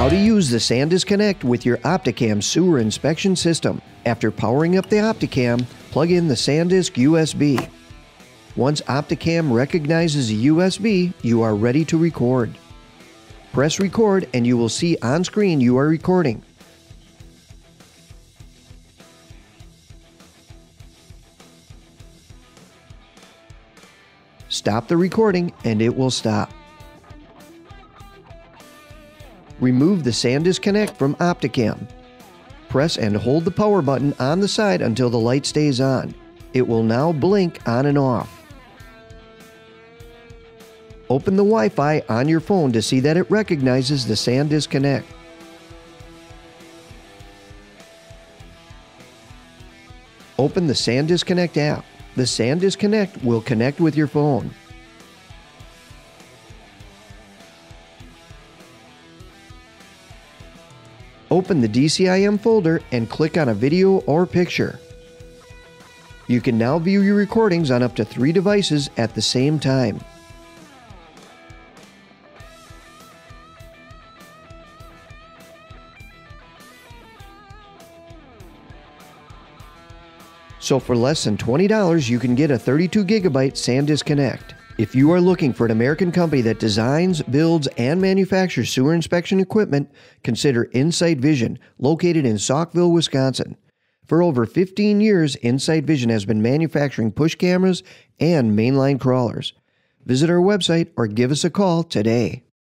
How to use the SanDisk Connect with your Opticam sewer inspection system. After powering up the Opticam, plug in the SanDisk USB. Once Opticam recognizes a USB, you are ready to record. Press record and you will see on screen you are recording. Stop the recording and it will stop. Remove the SanDisk Connect from Opticam. Press and hold the power button on the side until the light stays on. It will now blink on and off. Open the Wi-Fi on your phone to see that it recognizes the SanDisk Connect. Open the SanDisk Connect app. The SanDisk Connect will connect with your phone. Open the DCIM folder and click on a video or picture. You can now view your recordings on up to 3 devices at the same time. So for less than $20, you can get a 32GB SanDisk Connect. If you are looking for an American company that designs, builds, and manufactures sewer inspection equipment, consider Insight Vision, located in Saukville, Wisconsin. For over 15 years, Insight Vision has been manufacturing push cameras and mainline crawlers. Visit our website or give us a call today.